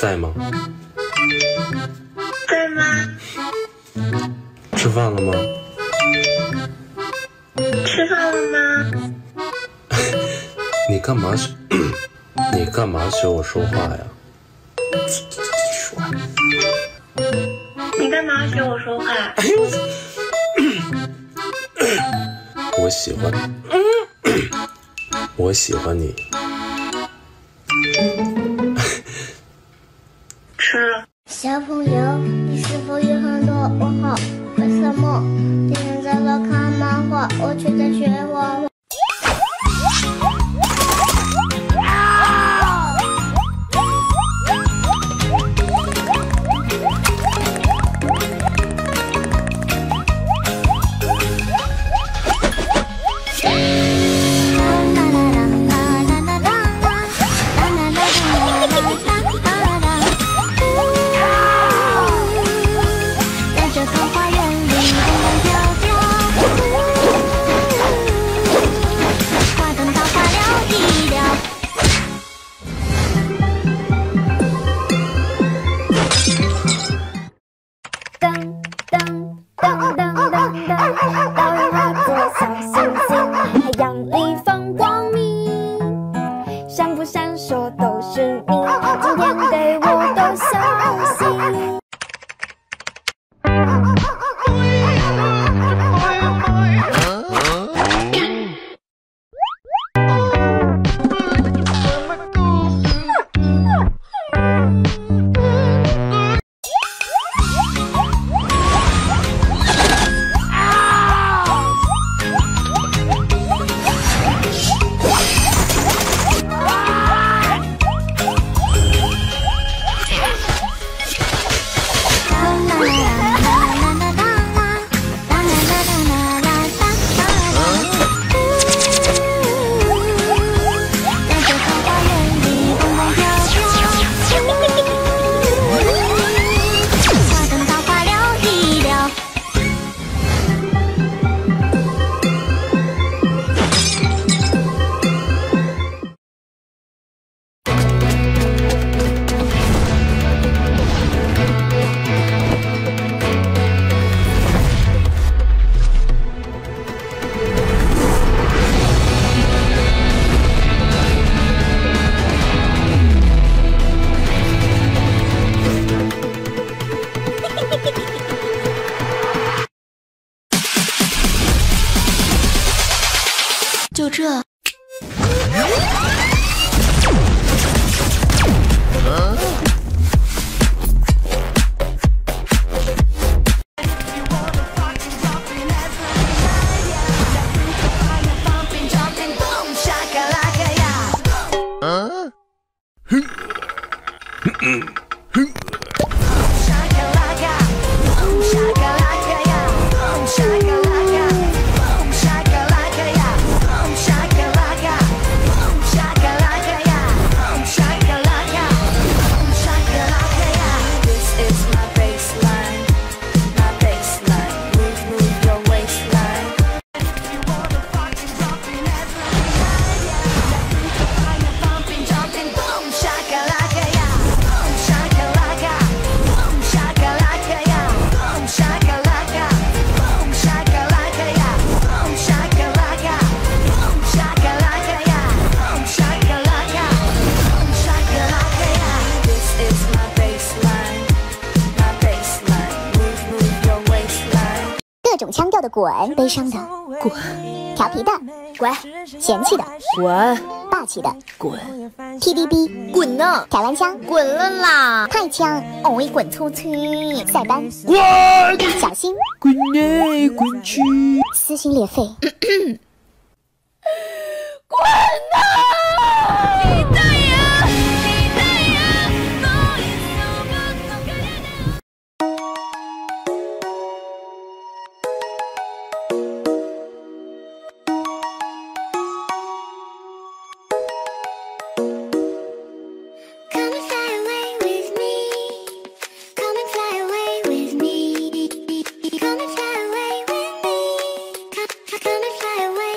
在吗？在吗？吃饭了吗？吃饭了吗？你干嘛学？你干嘛学我说话呀？你干嘛学我说话？哎呦我操！我喜欢你，我喜欢你。吃了。小朋友，你是否有很多问号？为什么别人在我看漫画，我却在学画画？ 就这。滚！悲伤的滚，调皮的滚，嫌弃的滚，霸气的滚 ，TVB 滚呢，台湾腔滚了啦，泰腔哦一滚出去，塞班滚，小心滚来滚去，撕心裂肺，滚呐！你大爷！你大爷！ Come and fly away.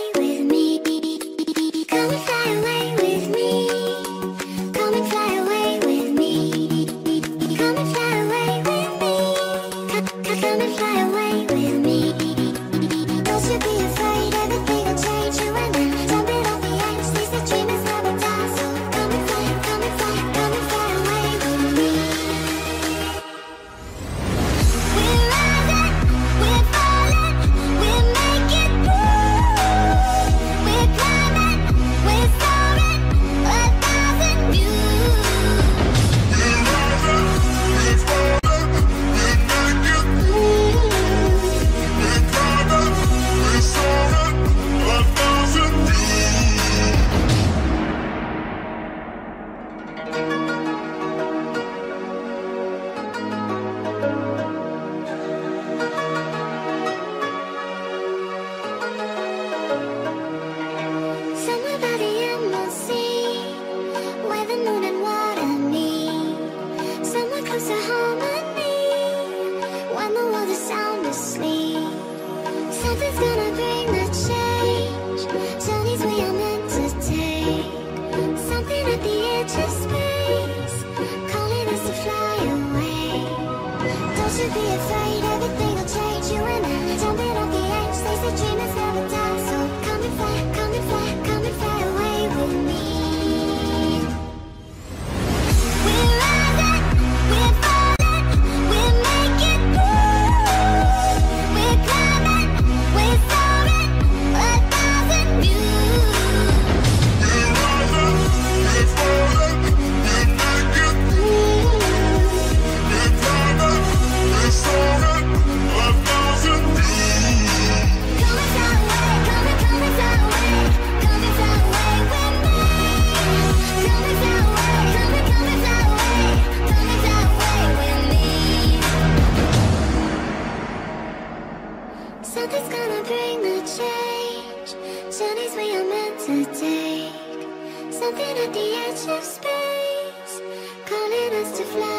meant to take, something at the edge of space, calling us to fly